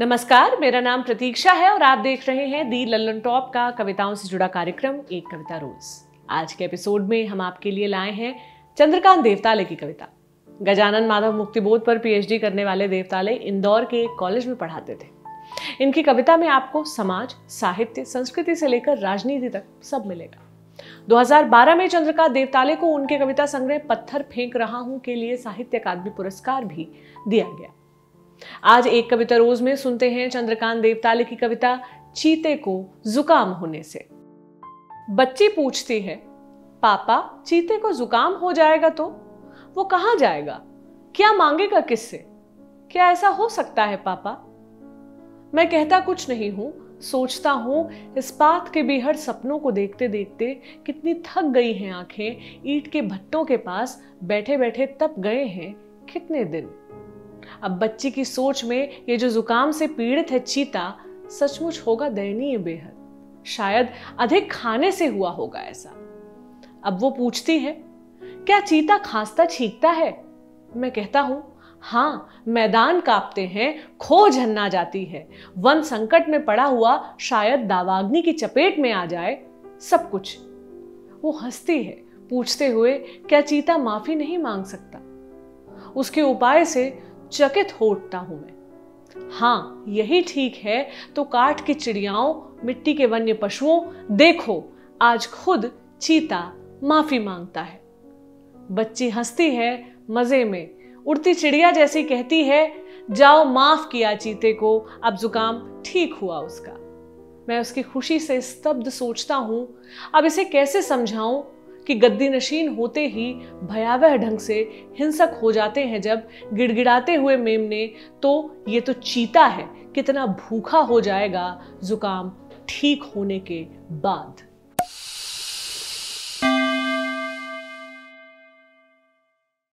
नमस्कार, मेरा नाम प्रतीक्षा है और आप देख रहे हैं दी लल्लनटॉप का कविताओं से जुड़ा कार्यक्रम एक कविता रोज। आज के एपिसोड में हम आपके लिए लाए हैं चंद्रकांत देवताले की कविता। गजानन माधव मुक्तिबोध पर पीएचडी करने वाले देवताले इंदौर के एक कॉलेज में पढ़ाते थे। इनकी कविता में आपको समाज, साहित्य, संस्कृति से लेकर राजनीति तक सब मिलेगा। 2012 में चंद्रकांत देवताले को उनके कविता संग्रह पत्थर फेंक रहा हूं के लिए साहित्य अकादमी पुरस्कार भी दिया गया। आज एक कविता रोज में सुनते हैं चंद्रकांत देवताले की कविता चीते को जुकाम होने से। बच्ची पूछती है, पापा चीते को जुकाम हो जाएगा तो वो कहां जाएगा, क्या मांगेगा किससे, क्या ऐसा हो सकता है पापा? मैं कहता कुछ नहीं हूं, सोचता हूँ इस बात के बेहद सपनों को देखते देखते कितनी थक गई हैं आंखें, ईंट के भट्टों के पास बैठे बैठे तप गए हैं कितने दिन। अब बच्ची की सोच में ये जो जुकाम से पीड़ित है चीता सचमुच होगा दयनीय बेहद, शायद अधिक खाने से हुआ होगा ऐसा। अब वो पूछती है, क्या चीता खांसता छींकता है? मैं कहता हूँ हाँ, मैदान कांपते हैं, खो झन्ना जाती है, वन संकट में पड़ा हुआ शायद दावाग्नि की चपेट में आ जाए सब कुछ। वो हंसती है पूछते हुए, क्या चीता माफी नहीं मांग सकता? उसके उपाय से चकित हो उठता हूं मैं। हाँ यही ठीक है तो काठ की चिड़ियाओं, मिट्टी के वन्य पशुओं, देखो आज खुद चीता माफी मांगता है। बच्ची हंसती है मजे में, उड़ती चिड़िया जैसी कहती है, जाओ माफ किया चीते को, अब जुकाम ठीक हुआ उसका। मैं उसकी खुशी से स्तब्ध सोचता हूँ, अब इसे कैसे समझाऊं कि गद्दी नशीन होते ही भयावह ढंग से हिंसक हो जाते हैं जब गिड़गिड़ाते हुए मेमने, तो ये तो चीता है कितना भूखा हो जाएगा जुकाम ठीक होने के बाद।